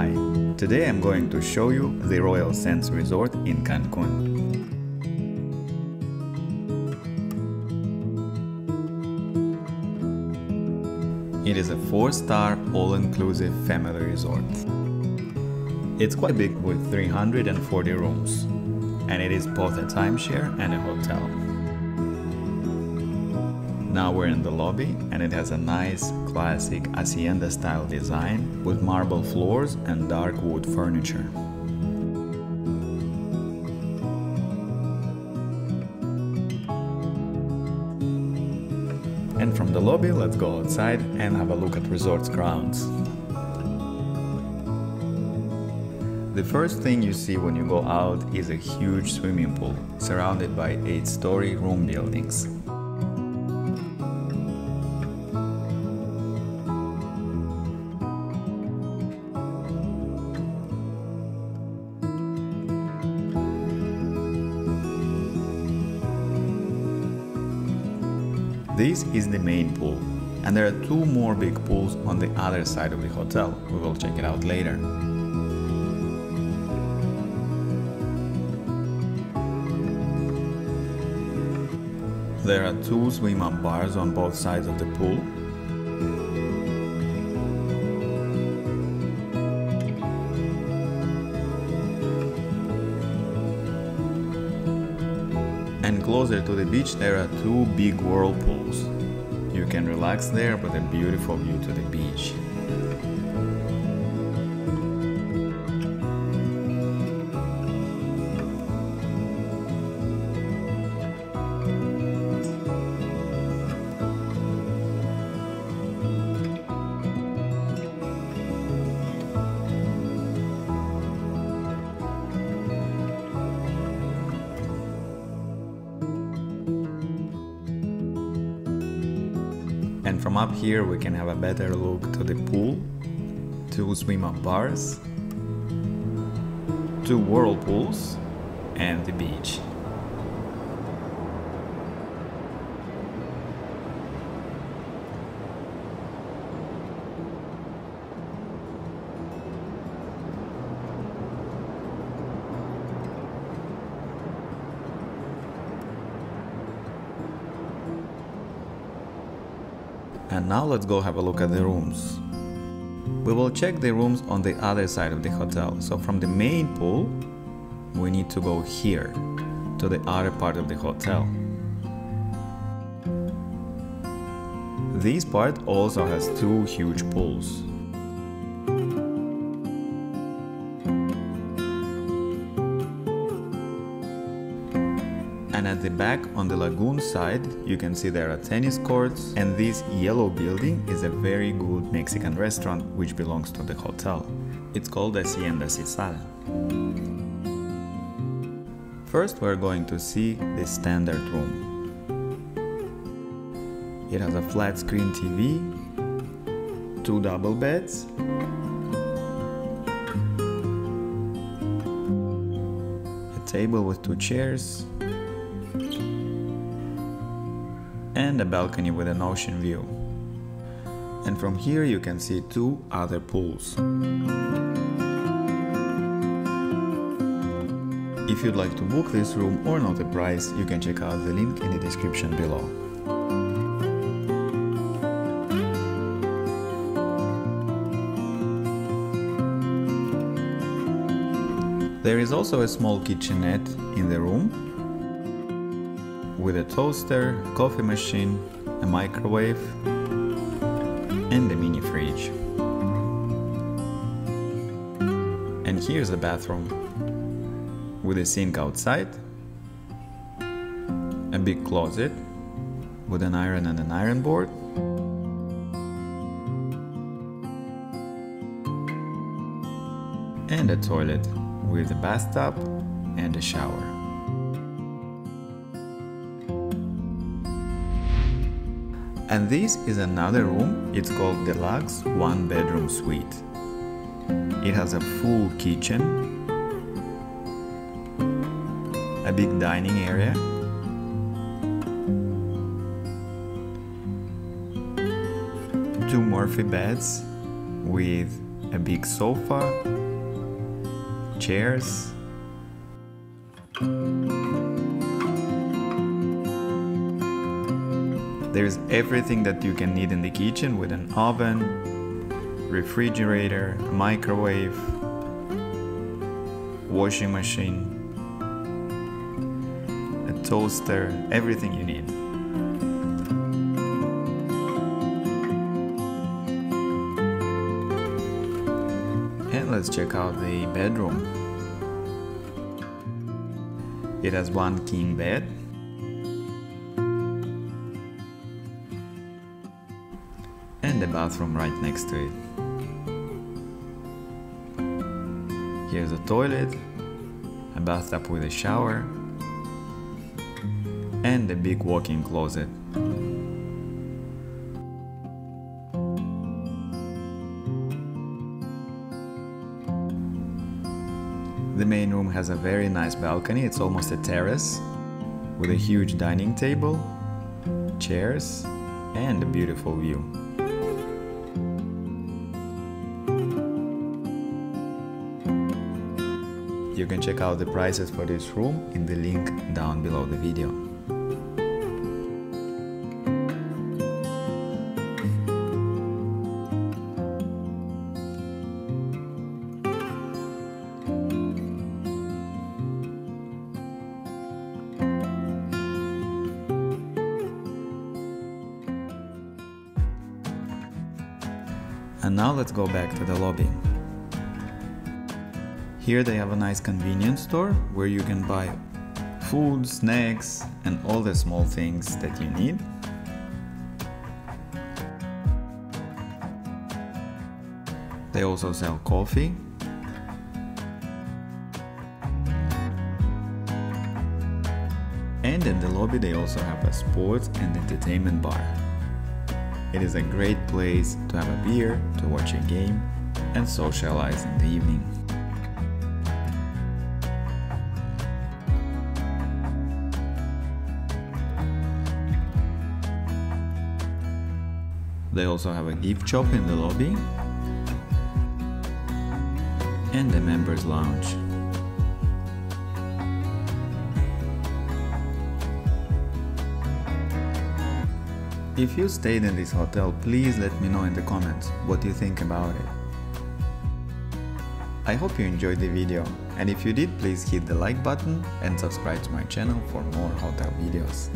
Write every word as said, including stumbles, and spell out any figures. Hi, today I'm going to show you the Royal Sands Resort in Cancun. It is a four-star all-inclusive family resort. It's quite big with three hundred forty rooms, and it is both a timeshare and a hotel. Now we're in the lobby, and it has a nice classic Hacienda style design with marble floors and dark wood furniture. And from the lobby, let's go outside and have a look at resort's grounds. The first thing you see when you go out is a huge swimming pool surrounded by eight-story room buildings. This is the main pool, and there are two more big pools on the other side of the hotel. We will check it out later. There are two swim-up bars on both sides of the pool. And closer to the beach there are two big whirlpools. You can relax there with a beautiful view to the beach. And from up here we can have a better look to the pool, two swim-up bars, two whirlpools and the beach. And now let's go have a look at the rooms. We will check the rooms on the other side of the hotel. So from the main pool, we need to go here, to the other part of the hotel. This part also has two huge pools. And at the back on the lagoon side, you can see there are tennis courts, and this yellow building is a very good Mexican restaurant which belongs to the hotel. It's called Hacienda Cisala. First we're going to see the standard room. It has a flat screen T V, two double beds, a table with two chairs, and a balcony with an ocean view. And from here you can see two other pools. If you'd like to book this room or know the price, you can check out the link in the description below. There is also a small kitchenette in the room, with a toaster, coffee machine, a microwave, and a mini fridge. And here's the bathroom, with a sink outside, a big closet, with an iron and an iron board, and a toilet, with a bathtub and a shower. And this is another room, it's called Deluxe One Bedroom Suite. It has a full kitchen, a big dining area, two Murphy beds with a big sofa, chairs, there's everything that you can need in the kitchen with an oven, refrigerator, microwave, washing machine, a toaster, everything you need. And let's check out the bedroom. It has one king bed, and the bathroom right next to it. Here's a toilet, a bathtub with a shower, and a big walk-in closet. The main room has a very nice balcony, it's almost a terrace, with a huge dining table, chairs, and a beautiful view. You can check out the prices for this room in the link down below the video. And now let's go back to the lobby. Here they have a nice convenience store where you can buy food, snacks, and all the small things that you need. They also sell coffee, and in the lobby they also have a sports and entertainment bar. It is a great place to have a beer, to watch a game, and socialize in the evening. They also have a gift shop in the lobby and a members lounge. If you stayed in this hotel, please let me know in the comments what you think about it. I hope you enjoyed the video, and if you did, please hit the like button and subscribe to my channel for more hotel videos.